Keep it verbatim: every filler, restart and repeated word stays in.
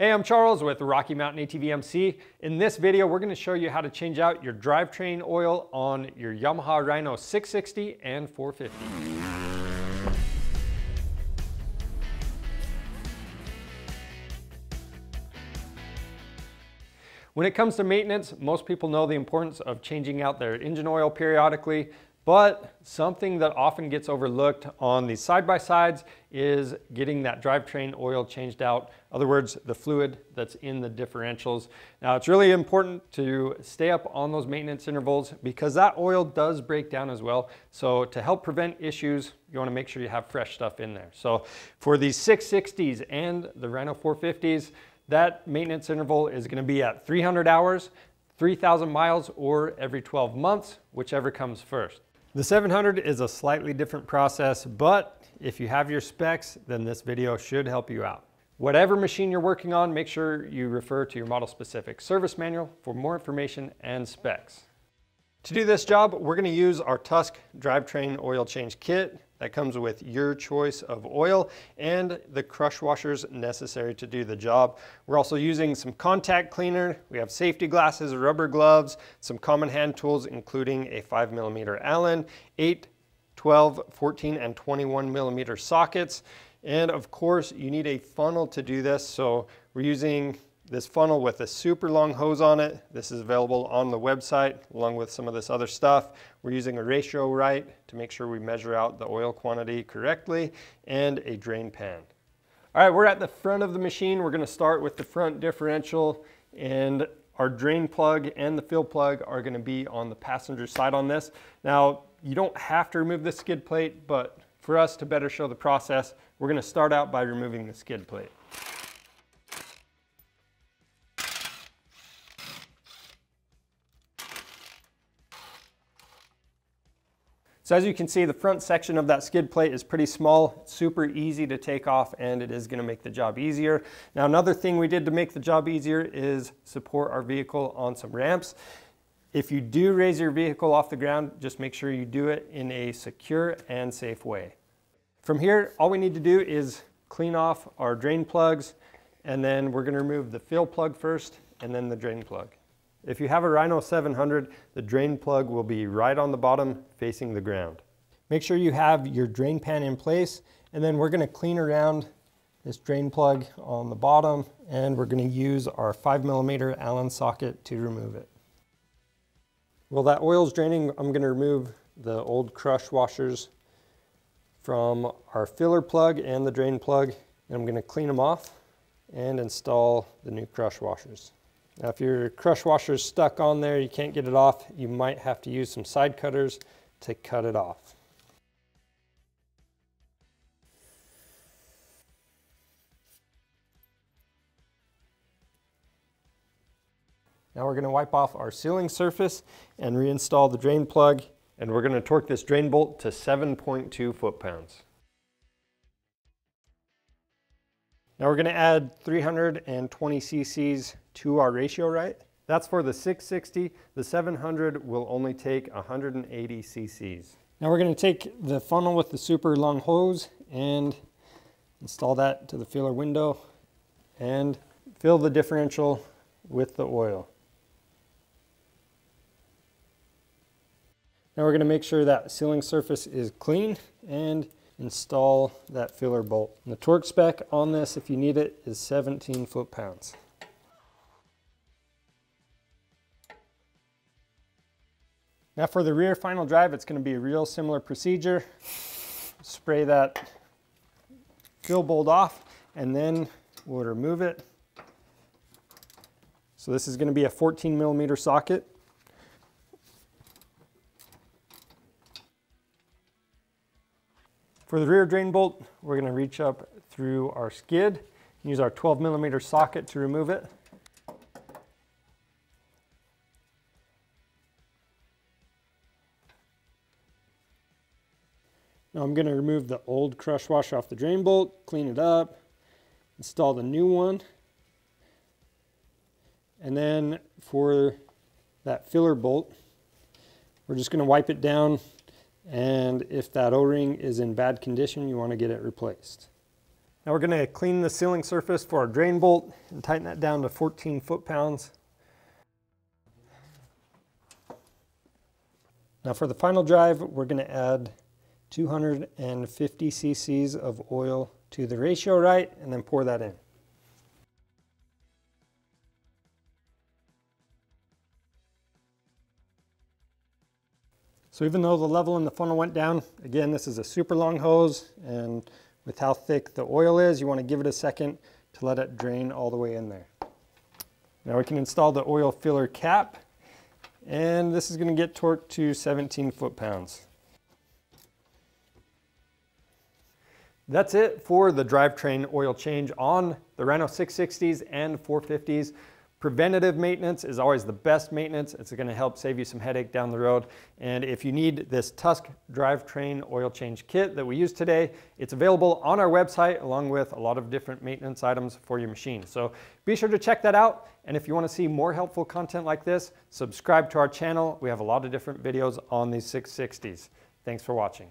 Hey, I'm Charles with Rocky Mountain A T V M C. In this video, we're going to show you how to change out your drivetrain oil on your Yamaha Rhino six sixty and four fifty. When it comes to maintenance, most people know the importance of changing out their engine oil periodically, but something that often gets overlooked on these side-by-sides is getting that drivetrain oil changed out. In other words, the fluid that's in the differentials. Now, it's really important to stay up on those maintenance intervals because that oil does break down as well. So to help prevent issues, you wanna make sure you have fresh stuff in there. So for these six sixties and the Rhino four fifties, that maintenance interval is gonna be at three hundred hours, three thousand miles, or every twelve months, whichever comes first. The seven hundred is a slightly different process, but if you have your specs, then this video should help you out. Whatever machine you're working on, make sure you refer to your model-specific service manual for more information and specs. To do this job, we're going to use our Tusk drivetrain oil change kit that comes with your choice of oil and the crush washers necessary to do the job. We're also using some contact cleaner. We have safety glasses, rubber gloves, some common hand tools, including a five millimeter Allen, eight, twelve, fourteen, and twenty-one millimeter sockets. And of course, you need a funnel to do this. So we're using this funnel with a super long hose on it. This is available on the website along with some of this other stuff. We're using a ratio right to make sure we measure out the oil quantity correctly, and a drain pan. All right, we're at the front of the machine. We're gonna start with the front differential, and our drain plug and the fill plug are gonna be on the passenger side on this. Now, you don't have to remove the skid plate, but for us to better show the process, we're gonna start out by removing the skid plate. So as you can see, the front section of that skid plate is pretty small. It's super easy to take off, and it is gonna make the job easier. Now, another thing we did to make the job easier is support our vehicle on some ramps. If you do raise your vehicle off the ground, just make sure you do it in a secure and safe way. From here, all we need to do is clean off our drain plugs, and then we're gonna remove the fill plug first, and then the drain plug. If you have a Rhino seven hundred, the drain plug will be right on the bottom facing the ground. Make sure you have your drain pan in place, and then we're gonna clean around this drain plug on the bottom, and we're gonna use our five millimeter Allen socket to remove it. While that oil's draining, I'm gonna remove the old crush washers from our filler plug and the drain plug, and I'm gonna clean them off and install the new crush washers. Now, if your crush washer is stuck on there, you can't get it off, you might have to use some side cutters to cut it off. Now we're gonna wipe off our sealing surface and reinstall the drain plug, and we're gonna torque this drain bolt to seven point two foot-pounds. Now we're gonna add three hundred twenty cc's to our ratio right. That's for the six sixty. The seven hundred will only take one hundred eighty cc's. Now we're gonna take the funnel with the super long hose and install that to the filler window and fill the differential with the oil. Now we're gonna make sure that sealing surface is clean and install that filler bolt. And the torque spec on this, if you need it, is seventeen foot-pounds. Now for the rear final drive, it's gonna be a real similar procedure. Spray that fill bolt off, and then we'll remove it. So this is gonna be a fourteen millimeter socket. For the rear drain bolt, we're gonna reach up through our skid and use our twelve millimeter socket to remove it. Now I'm gonna remove the old crush washer off the drain bolt, clean it up, install the new one. And then for that filler bolt, we're just gonna wipe it down, and if that O-ring is in bad condition, you want to get it replaced. Now we're going to clean the sealing surface for our drain bolt and tighten that down to fourteen foot-pounds. Now for the final drive, we're going to add two hundred fifty cc's of oil to the ratio right and then pour that in. So even though the level in the funnel went down, again, this is a super long hose, and with how thick the oil is, you want to give it a second to let it drain all the way in there. Now we can install the oil filler cap, and this is going to get torqued to seventeen foot-pounds. That's it for the drivetrain oil change on the Rhino six sixties and four fifties. Preventative maintenance is always the best maintenance. It's going to help save you some headache down the road. And if you need this Tusk drivetrain oil change kit that we used today, it's available on our website along with a lot of different maintenance items for your machine. So be sure to check that out. And if you want to see more helpful content like this, subscribe to our channel. We have a lot of different videos on these six sixties. Thanks for watching.